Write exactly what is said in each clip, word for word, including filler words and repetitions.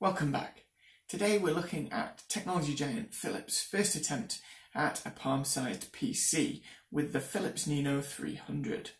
Welcome back. Today we're looking at technology giant Philips' first attempt at a palm-sized P C with the Philips Nino three hundred.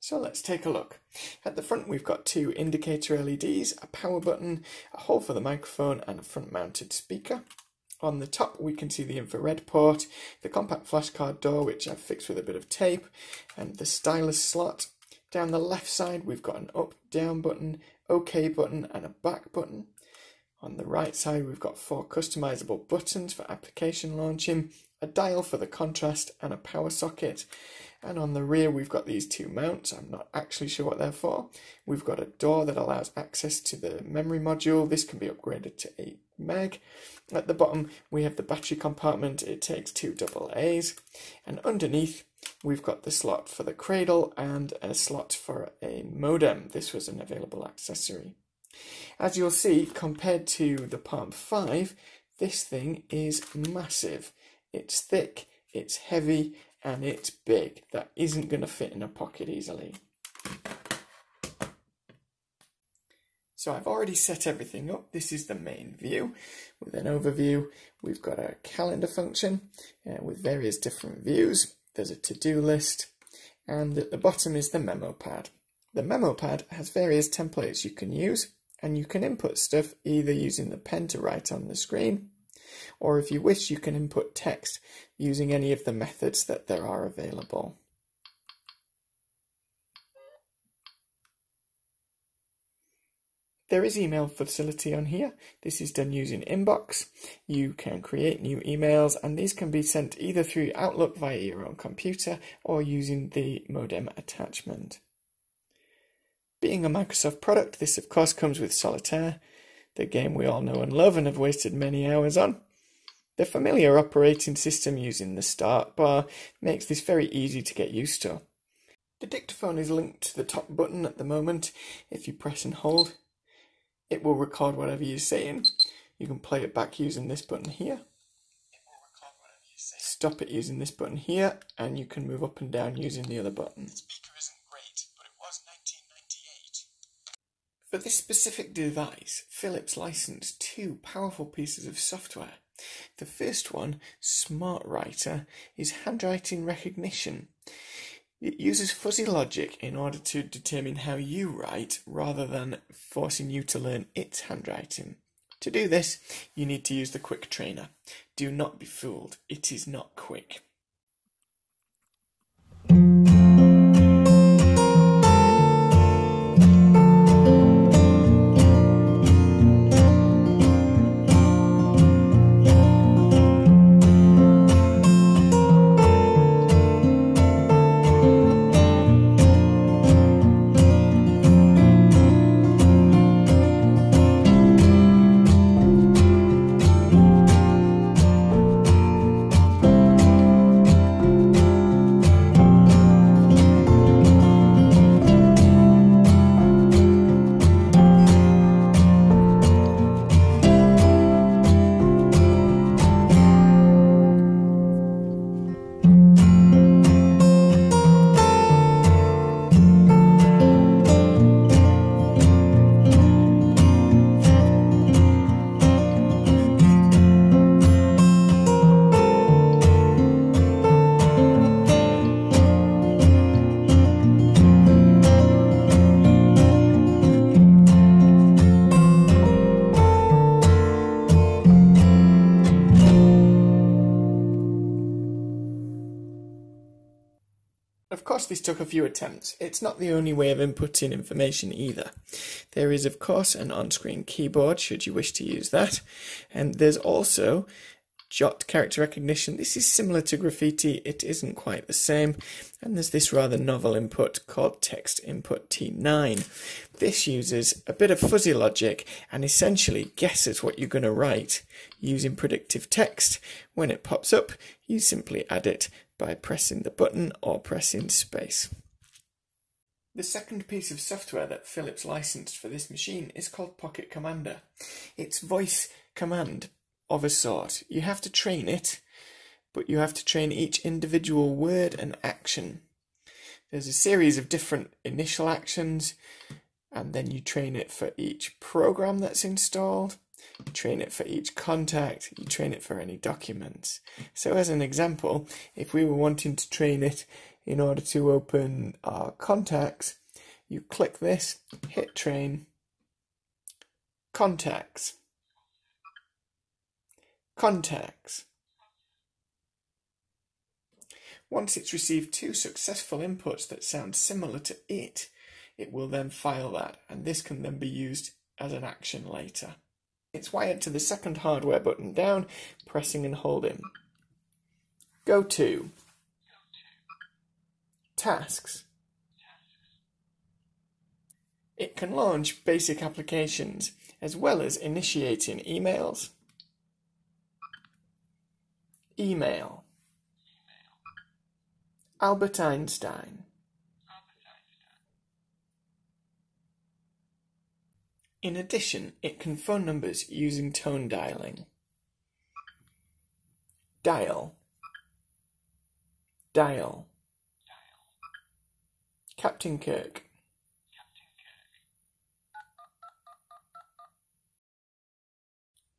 So let's take a look. At the front we've got two indicator L E Ds, a power button, a hole for the microphone and a front-mounted speaker. On the top we can see the infrared port, the compact flash card door which I've fixed with a bit of tape, and the stylus slot. Down the left side we've got an up-down button, OK button and a back button. On the right side we've got four customizable buttons for application launching, a dial for the contrast and a power socket. And on the rear we've got these two mounts, I'm not actually sure what they're for. We've got a door that allows access to the memory module, this can be upgraded to eight meg. At the bottom we have the battery compartment, it takes two double A's. And underneath we've got the slot for the cradle and a slot for a modem, this was an available accessory. As you'll see, compared to the Palm five, this thing is massive. It's thick, it's heavy, and it's big. That isn't going to fit in a pocket easily. So I've already set everything up. This is the main view. With an overview, we've got a calendar function uh, with various different views. There's a to-do list, and at the bottom is the memo pad. The memo pad has various templates you can use, and you can input stuff either using the pen to write on the screen, or if you wish you can input text using any of the methods that there are available. There is email facility on here. This is done using Inbox. You can create new emails and these can be sent either through Outlook via your own computer or using the modem attachment. Being a Microsoft product, this of course comes with Solitaire, the game we all know and love and have wasted many hours on. The familiar operating system using the start bar makes this very easy to get used to. The dictaphone is linked to the top button at the moment. If you press and hold, it will record whatever you're saying. You can play it back using this button here. It will record whatever you say. Stop it using this button here, and you can move up and down using the other button. For this specific device, Philips licensed two powerful pieces of software. The first one, Smart Writer, is handwriting recognition. It uses fuzzy logic in order to determine how you write rather than forcing you to learn its handwriting. To do this, you need to use the Quick Trainer. Do not be fooled, it is not quick. Of course this took a few attempts, it's not the only way of inputting information either. There is of course an on-screen keyboard should you wish to use that, and there's also Jot Character Recognition. This is similar to graffiti, it isn't quite the same, and there's this rather novel input called Text Input T nine. This uses a bit of fuzzy logic and essentially guesses what you're going to write using predictive text. When it pops up, you simply add it by pressing the button or pressing space. The second piece of software that Philips licensed for this machine is called Pocket Commander. It's voice command of a sort. You have to train it, but you have to train each individual word and action. There's a series of different initial actions, and then you train it for each program that's installed, you train it for each contact, you train it for any documents. So as an example, if we were wanting to train it in order to open our contacts, you click this, hit train, contacts, contacts. Once it's received two successful inputs that sound similar to it, it will then file that, and this can then be used as an action later. It's wired to the second hardware button down, pressing and holding. Go to Tasks. It can launch basic applications as well as initiating emails, email, Albert Einstein, in addition it can phone numbers using tone dialing, dial, dial, Captain Kirk.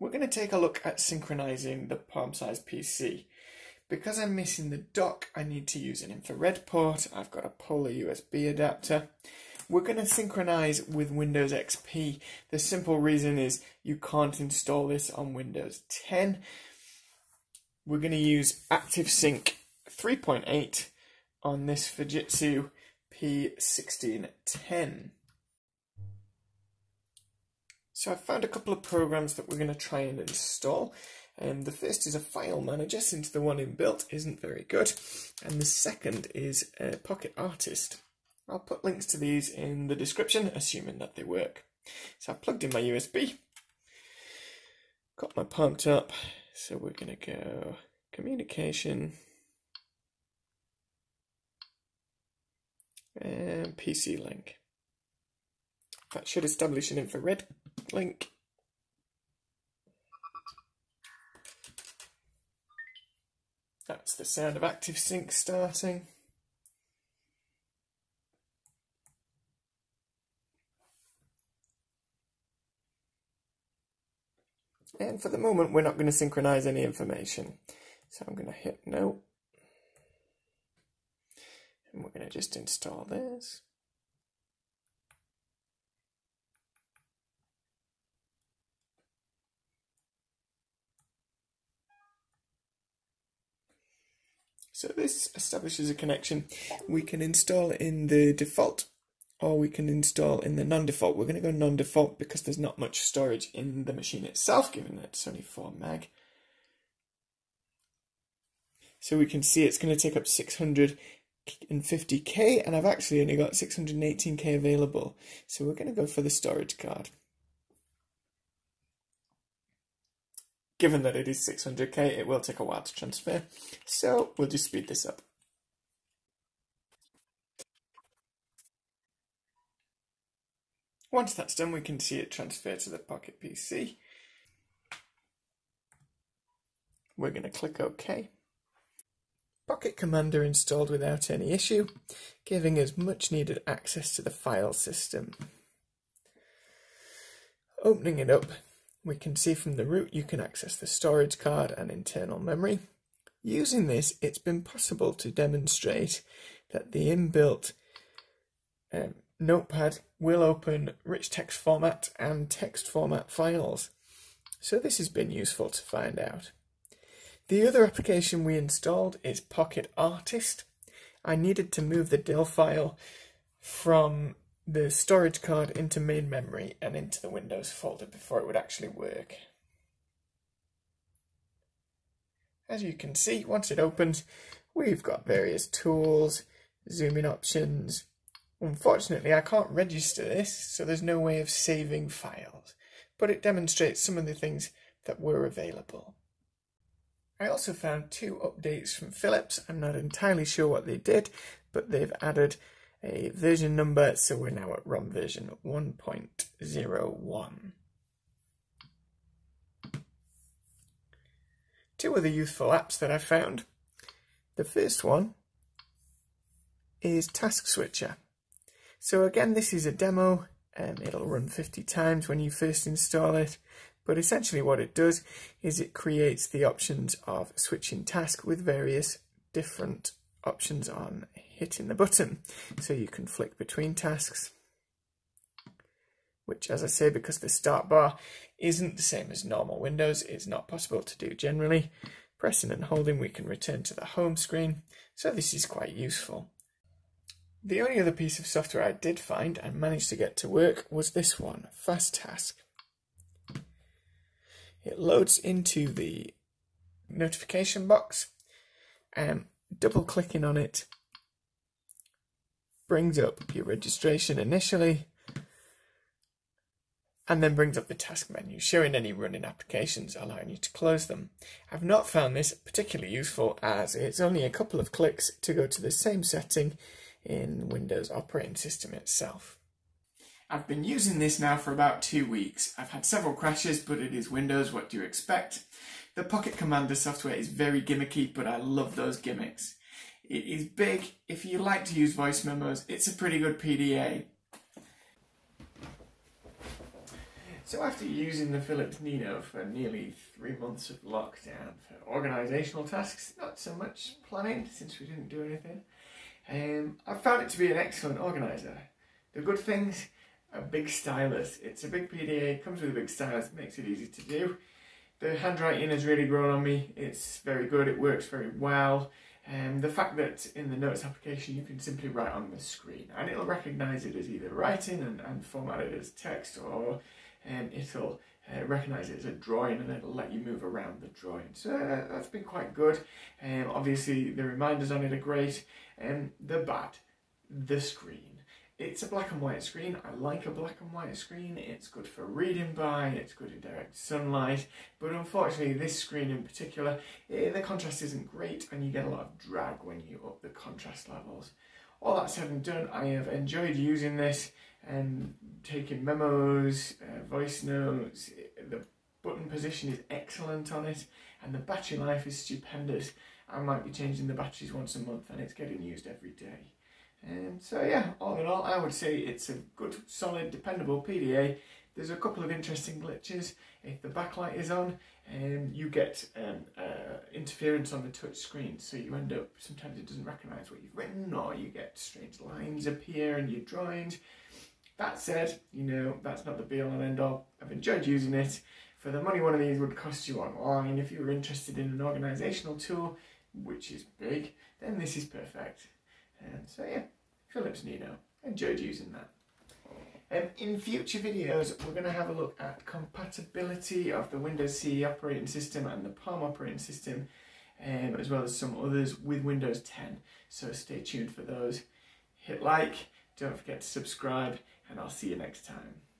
We're going to take a look at synchronizing the palm-sized P C. Because I'm missing the dock, I need to use an infrared port. I've got a Polar U S B adapter. We're going to synchronize with Windows X P. The simple reason is you can't install this on Windows ten. We're going to use ActiveSync three point eight on this Fujitsu P sixteen ten. So I've found a couple of programs that we're going to try and install. Um, the first is a file manager, since the one inbuilt isn't very good. And the second is uh, Pocket Artist. I'll put links to these in the description, assuming that they work. So I've plugged in my U S B, got my palm top, so we're going to go communication, and P C link. That should establish an infrared link. That's the sound of ActiveSync starting. And for the moment, we're not going to synchronize any information. So I'm going to hit no. And we're going to just install this. So this establishes a connection. We can install in the default, or we can install in the non-default. We're going to go non-default because there's not much storage in the machine itself, given that it's only four meg. So we can see it's going to take up six hundred fifty K, and I've actually only got six hundred eighteen K available. So we're going to go for the storage card. Given that it is six hundred K, it will take a while to transfer, so we'll just speed this up. Once that's done, we can see it transfer to the Pocket P C. We're going to click OK. Pocket Commander installed without any issue, giving us much needed access to the file system. Opening it up, we can see from the root you can access the storage card and internal memory. Using this, it's been possible to demonstrate that the inbuilt um, notepad will open rich text format and text format files. So this has been useful to find out. The other application we installed is Pocket Artist. I needed to move the D I L file from the storage card into main memory and into the Windows folder before it would actually work. As you can see, once it opens, we've got various tools, zoom in options. Unfortunately, I can't register this, so there's no way of saving files, but it demonstrates some of the things that were available. I also found two updates from Philips. I'm not entirely sure what they did, but they've added a version number, so we're now at ROM version one point zero one. two other useful apps that I found. The first one is Task Switcher. So again, this is a demo. Um, it'll run fifty times when you first install it. But essentially what it does is it creates the options of switching task with various different options on hitting the button. So you can flick between tasks, which, as I say, because the start bar isn't the same as normal Windows, it's not possible to do generally. Pressing and holding, we can return to the home screen. So this is quite useful. The only other piece of software I did find and managed to get to work was this one, Fast Task. It loads into the notification box, and double clicking on it brings up your registration initially, and then brings up the task menu, showing any running applications, allowing you to close them. I've not found this particularly useful, as it's only a couple of clicks to go to the same setting in Windows operating system itself. I've been using this now for about two weeks. I've had several crashes, but it is Windows, what do you expect? The Pocket Commander software is very gimmicky, but I love those gimmicks. It is big. If you like to use voice memos, it's a pretty good P D A. So after using the Philips Nino for nearly three months of lockdown for organisational tasks, not so much planning since we didn't do anything, um, I found it to be an excellent organiser. The good things: a big stylus. It's a big P D A, comes with a big stylus, makes it easy to do. The handwriting has really grown on me. It's very good, it works very well. Um, the fact that in the notes application you can simply write on the screen and it'll recognise it as either writing and, and format it as text, or um, it'll uh, recognise it as a drawing and it'll let you move around the drawing. So uh, that's been quite good. Um, obviously the reminders on it are great. Um, the bad, the screen. It's a black and white screen. I like a black and white screen. It's good for reading by, it's good in direct sunlight, but unfortunately this screen in particular, the contrast isn't great and you get a lot of drag when you up the contrast levels. All that said and done, I have enjoyed using this and taking memos, uh, voice notes. The button position is excellent on it and the battery life is stupendous. I might be changing the batteries once a month and it's getting used every day. And so yeah, all in all, I would say it's a good, solid, dependable P D A. There's a couple of interesting glitches. If the backlight is on, um, you get um, uh, interference on the touch screen, so you end up, sometimes it doesn't recognise what you've written, or you get strange lines appear in your drawings. That said, you know, that's not the be all and end all. I've enjoyed using it. For the money one of these would cost you online, if you were interested in an organisational tool, which is big, then this is perfect. And so yeah, Philips Nino, enjoyed using that. Um, in future videos, we're going to have a look at compatibility of the Windows C E operating system and the Palm operating system, um, as well as some others, with Windows ten. So stay tuned for those. Hit like, don't forget to subscribe, and I'll see you next time.